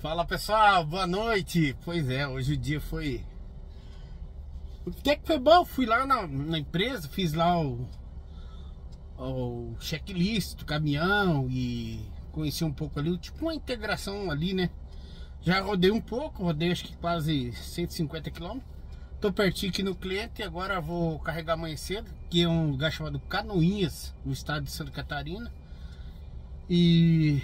Fala pessoal, boa noite. Pois é, hoje o dia foi... O que é que foi bom? Fui lá na empresa, fiz lá o checklist do caminhão e conheci um pouco ali, tipo uma integração ali, né? Já rodei um pouco, rodei acho que quase 150 km. Tô pertinho aqui no cliente e agora vou carregar amanhã cedo, que é um lugar chamado Canoinhas, no estado de Santa Catarina. E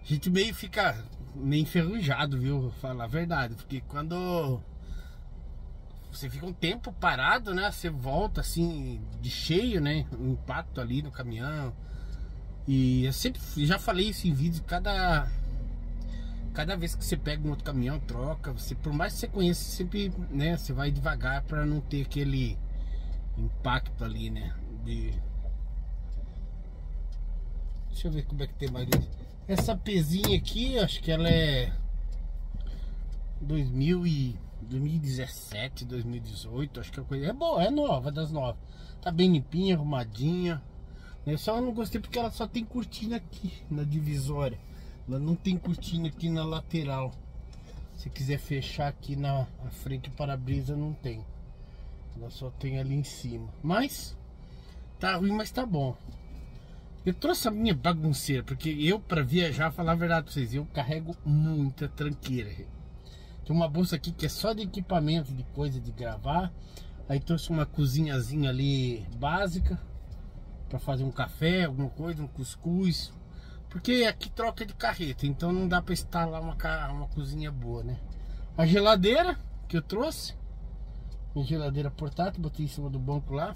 a gente meio fica meio enferrujado, viu? Vou falar a verdade, porque quando você fica um tempo parado, né? Você volta assim de cheio, né? Um impacto ali no caminhão. E eu sempre já falei isso em vídeo, cada vez que você pega um outro caminhão, troca, você, por mais que você conheça, sempre, né, você vai devagar para não ter aquele impacto ali, né? Deixa eu ver como é que tem mais. Essa pezinha aqui, acho que ela é 2017, 2018, acho que a coisa é boa, é nova, das novas. Tá bem limpinha, arrumadinha. Eu só não gostei porque ela só tem cortina aqui na divisória. Ela não tem cortina aqui na lateral. Se quiser fechar aqui na frente, o para-brisa não tem. Ela só tem ali em cima. Mas tá ruim, mas tá bom. Eu trouxe a minha bagunceira, porque eu, pra viajar, falar a verdade pra vocês, eu carrego muita tranqueira. Tem uma bolsa aqui que é só de equipamento, de coisa de gravar. Aí trouxe uma cozinhazinha ali básica pra fazer um café, alguma coisa, um cuscuz. Porque aqui troca de carreta, então não dá pra instalar uma cozinha boa, né? A geladeira que eu trouxe, minha geladeira portátil, botei em cima do banco lá.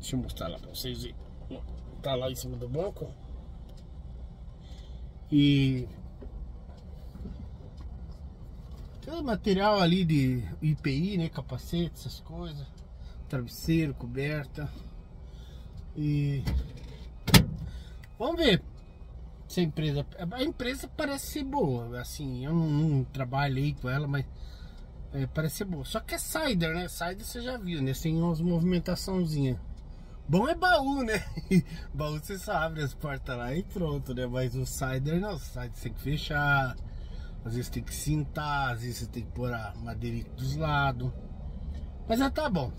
Deixa eu mostrar lá pra vocês verem. Tá lá em cima do banco. E tem material ali de IPI, né? Capacete, essas coisas. Travesseiro, coberta. E vamos ver se a empresa... A empresa parece ser boa. Assim, eu não trabalhei com ela, mas parece ser boa. Só que é Cider, né? Cider você já viu, né? Tem umas movimentaçãozinhas. Bom é baú, né? Baú você só abre as portas lá e pronto, né? Mas o Cider não, o Cider tem que fechar. Às vezes tem que cintar, às vezes você tem que pôr a madeirita dos lados. Mas já tá bom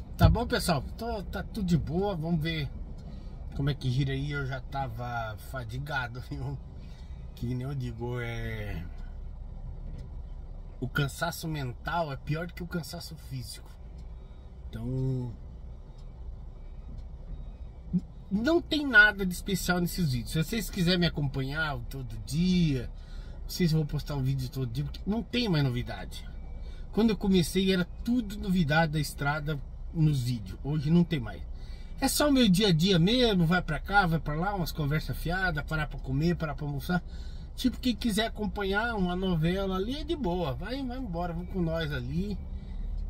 pessoal? Então, tá tudo de boa, vamos ver como é que gira aí. Eu já tava fadigado, viu? Que nem eu digo, o cansaço mental é pior do que o cansaço físico. Então... não tem nada de especial nesses vídeos. Se vocês quiserem me acompanhar todo dia, não sei se eu vou postar um vídeo todo dia, porque não tem mais novidade. Quando eu comecei era tudo novidade da estrada nos vídeos. Hoje não tem mais. É só o meu dia a dia mesmo, vai pra cá, vai pra lá, umas conversas fiadas, parar pra comer, parar pra almoçar. Tipo, quem quiser acompanhar uma novela ali é de boa, vai embora, vamos com nós ali.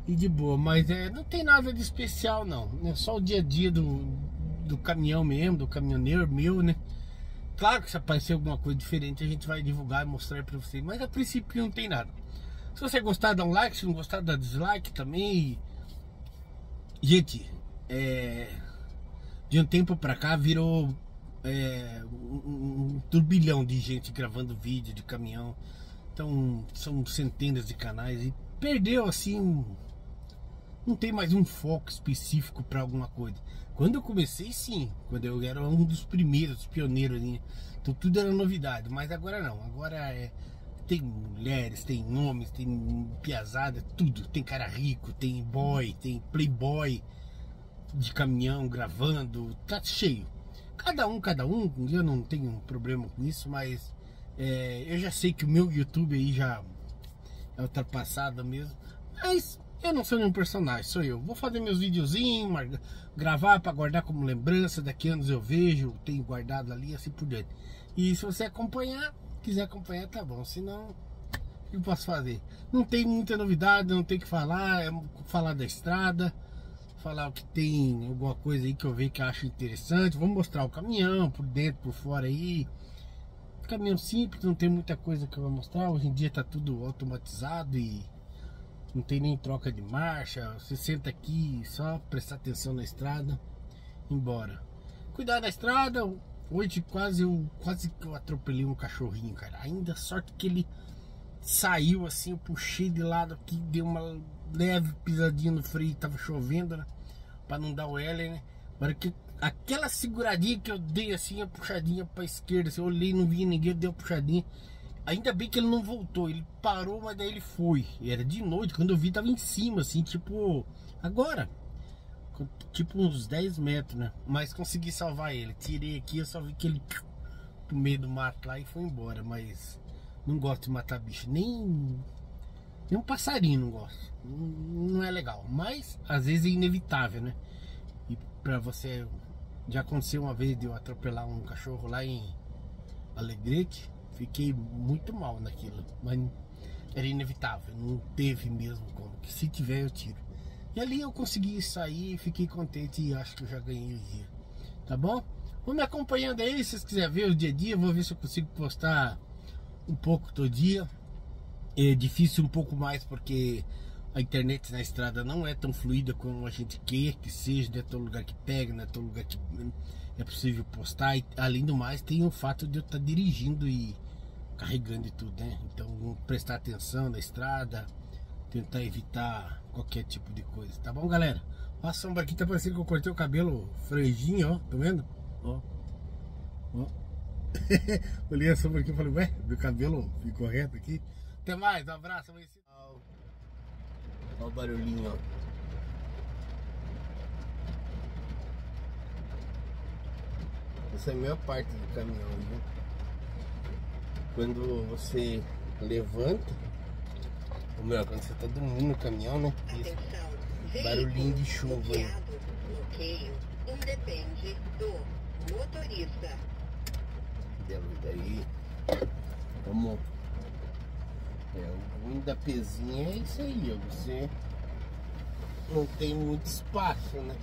E de boa, mas não tem nada de especial não. É só o dia a dia do caminhão mesmo, do caminhoneiro meu, né? Claro que se aparecer alguma coisa diferente a gente vai divulgar e mostrar pra vocês, mas a princípio não tem nada. Se você gostar, dá um like, se não gostar, dá dislike também. Gente, de um tempo pra cá virou um turbilhão de gente gravando vídeo de caminhão. Então são centenas de canais e perdeu assim não tem mais um foco específico para alguma coisa. Quando eu comecei, sim, quando eu era um dos primeiros, pioneiros, né? Então tudo era novidade, mas agora não. Agora tem mulheres, tem homens, tem piazada, tudo. Tem cara rico, tem boy, tem playboy de caminhão gravando, tá cheio. Cada um, eu não tenho um problema com isso, mas eu já sei que o meu YouTube aí já é ultrapassado mesmo, mas... eu não sou nenhum personagem, sou eu. Vou fazer meus videozinhos, gravar para guardar como lembrança. Daqui a anos eu vejo, tenho guardado ali, assim por diante. E se você quiser acompanhar, tá bom. Se não, o que eu posso fazer? Não tem muita novidade, não tem o que falar. É falar da estrada, falar o que tem, alguma coisa aí que eu vejo que eu acho interessante. Vou mostrar o caminhão, por dentro, por fora aí. Caminhão simples, não tem muita coisa que eu vou mostrar. Hoje em dia tá tudo automatizado e... não tem nem troca de marcha, você senta aqui, só prestar atenção na estrada, embora. Cuidar da estrada, Hoje quase que eu atropelei um cachorrinho, cara. Ainda sorte que ele saiu assim, eu puxei de lado aqui, deu uma leve pisadinha no freio, tava chovendo, né? Pra não dar o L, né? Mas que aquela seguradinha que eu dei assim, a puxadinha pra esquerda, assim, eu olhei, não vi ninguém, deu uma puxadinha. Ainda bem que ele não voltou, ele parou, mas daí ele foi. E era de noite, quando eu vi tava em cima, assim, tipo, agora. Tipo uns 10 metros, né? Mas consegui salvar ele. Tirei aqui, eu só vi que ele pro meio do mato lá e foi embora. Mas não gosto de matar bicho, nem um passarinho não gosto. Não é legal, mas às vezes é inevitável, né? E pra você, já aconteceu uma vez de eu atropelar um cachorro lá em Alegrete. Fiquei muito mal naquilo, mas era inevitável, não teve mesmo como, que se tiver eu tiro. E ali eu consegui sair, fiquei contente e acho que eu já ganhei o dia, tá bom? Vou me acompanhando aí, se vocês quiserem ver o dia a dia, vou ver se eu consigo postar um pouco todo dia. É difícil um pouco mais porque a internet na estrada não é tão fluida como a gente quer que seja, não é todo lugar que pega, não é todo lugar que é possível postar. E, além do mais, tem o fato de eu estar dirigindo e carregando e tudo, né? Então, prestar atenção na estrada, tentar evitar qualquer tipo de coisa, tá bom, galera? Ó, a sombra aqui tá parecendo que eu cortei o cabelo franjinho, ó, tá vendo? Ó, ó. Olhei a sombra aqui e falei, ué, meu cabelo ficou reto aqui. Até mais, um abraço, amanhã. Olha o barulhinho, ó. Essa é a maior parte do caminhão, viu? Quando você levanta, ou melhor, quando você tá dormindo no caminhão, né? Atenção, barulhinho de chuva. Bloqueio independe do motorista. Cadê a luz daí? Vamos. O ruim da pezinha é isso aí, ó. Você não tem muito espaço, né?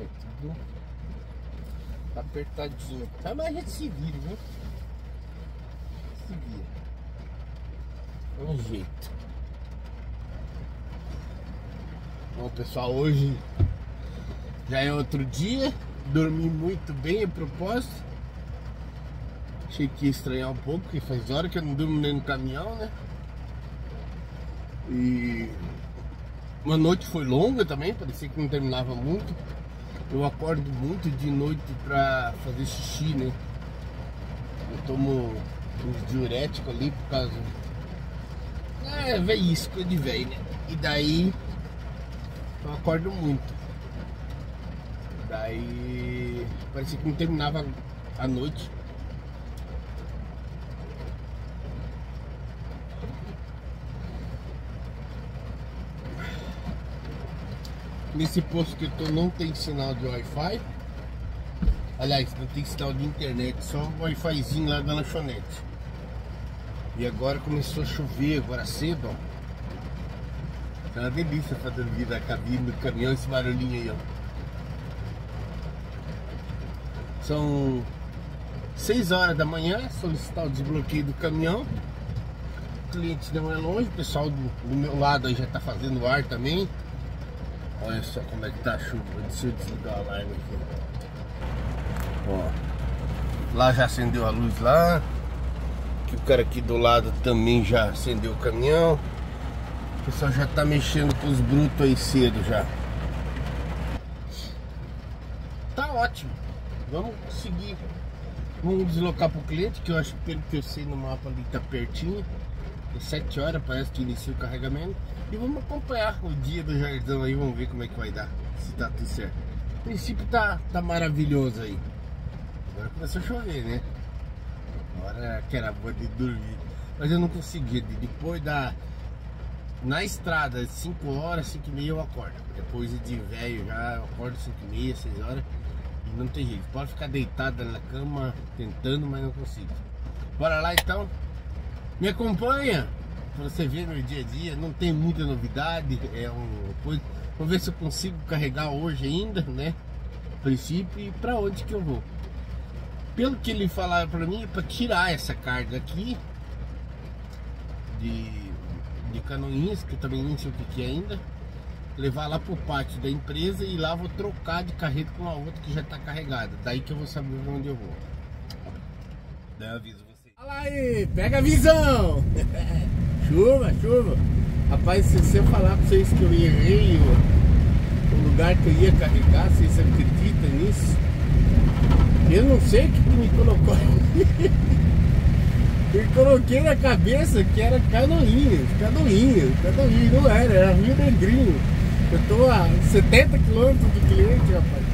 É tudo apertadinho. Tá, mas a gente se vira, viu? Se vira. É um jeito. Bom, pessoal, hoje já é outro dia. Dormi muito bem, a propósito. Achei que ia estranhar um pouco, porque faz hora que eu não durmo nem no caminhão, né? E uma noite foi longa também, parecia que não terminava muito. Eu acordo muito de noite pra fazer xixi, né? Eu tomo uns diuréticos ali por causa... É, velho, isso, coisa de velho, né? E daí eu acordo muito. Daí parecia que não terminava a noite. Nesse posto que eu tô não tem sinal de Wi-Fi. Aliás, não tem sinal de internet, só o Wi-Fizinho lá da lanchonete. E agora começou a chover, agora cedo, ó. É uma delícia fazer dormir da cabine do caminhão, esse barulhinho aí, ó. São 6 horas da manhã, solicitar o desbloqueio do caminhão. O cliente não é longe, o pessoal do meu lado aí já tá fazendo ar também. Olha só como é que tá a chuva, deixa eu desligar a alarme aqui. Ó, lá já acendeu a luz lá. Que o cara aqui do lado também já acendeu o caminhão. O pessoal já tá mexendo com os brutos aí cedo já. Tá ótimo. Vamos seguir. Vamos deslocar pro cliente, que eu acho, pelo que eu sei no mapa ali, tá pertinho. 7 horas parece que inicia o carregamento. E vamos acompanhar o dia do jardim aí, vamos ver como é que vai dar, se tá tudo certo. O princípio tá maravilhoso aí. Agora começou a chover, né? Agora que era boa de dormir. Mas eu não consegui, depois da... Na estrada, 5 horas, 5 e meia eu acordo. Depois de velho já, eu acordo 5 e meia, 6 horas. E não tem jeito, pode ficar deitado na cama, tentando, mas não consigo. Bora lá então. Me acompanha pra você ver meu dia a dia. Não tem muita novidade. É uma coisa. Vou ver se eu consigo carregar hoje ainda, né? A princípio, e pra onde que eu vou. Pelo que ele falava pra mim, é pra tirar essa carga aqui de Canoinhas, que eu também não sei o que é ainda. levar lá pro pátio da empresa e lá vou trocar de carreta com a outra que já tá carregada. Daí que eu vou saber onde eu vou. Daí eu aviso vocês. Olha lá aí, pega a visão! Chuva, chuva. Rapaz, se eu falar pra vocês que eu errei o lugar que eu ia carregar, vocês acreditam nisso? Eu não sei o que me colocou ali. Eu coloquei na cabeça que era Canoinhas, não era, era Rio Negrinho. Eu tô a 70 km do cliente, rapaz.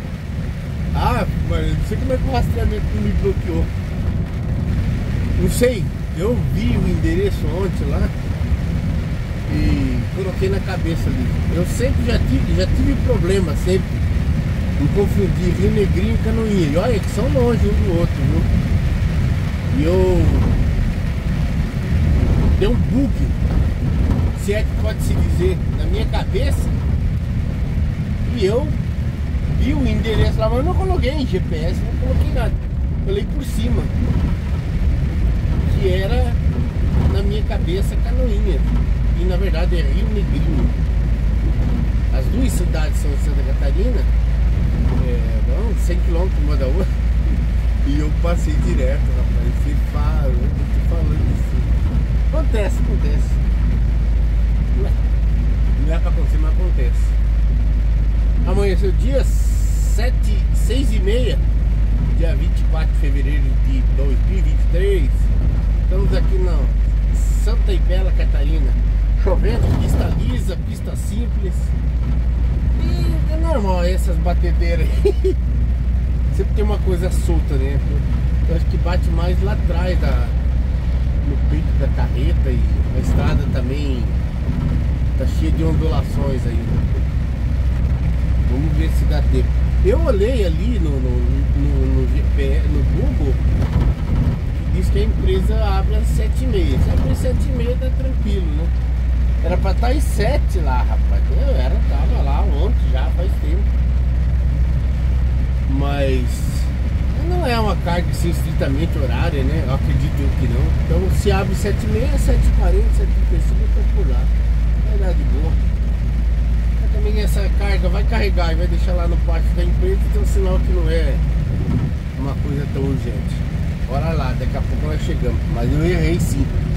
Ah, mas não sei como é que o rastreamento me bloqueou. Não sei, eu vi o endereço ontem lá e coloquei na cabeça ali. Eu sempre já tive problema, sempre, em confundir Rio Negrinho e Canoinha. E olha que são longe um do outro, viu? E eu... deu um bug, se é que pode se dizer, na minha cabeça. E eu vi o endereço lá, mas eu não coloquei em GPS, não coloquei nada. Falei por cima que era, na minha cabeça, Canoinha. E na verdade é Rio Negrinho. As duas cidades são de Santa Catarina, não, 100 km uma da outra. E eu passei direto, rapaz. Você fala, eu tô falando assim. Acontece. Não é pra acontecer, mas acontece. Amanheceu dia 6:30, dia 24 de fevereiro de 2023. Estamos aqui na Santa Isabela, Catarina. Chovendo, pista lisa, pista simples. E é normal essas batedeiras aí. Sempre tem uma coisa solta, né? Eu acho que bate mais lá atrás no peito da carreta, e a estrada também tá cheia de ondulações ainda. Vamos ver se dá tempo. Eu olhei ali no GPS, no Google, que diz que a empresa abre às 7:30. Se abrir às 7:30 tá tranquilo, né? Era pra estar às 7 lá, rapaz. Eu tava lá ontem já, faz tempo. Mas... não é uma carga assim, estritamente horária, né? Eu acredito que não. Então se abre 7:30, 7:40, 7:35, eu tô por lá. Vai dar de boa. Mas também essa carga vai carregar e vai deixar lá no pátio da empresa, então sinal que não é uma coisa tão urgente. Bora lá, daqui a pouco nós chegamos. Mas eu errei sim.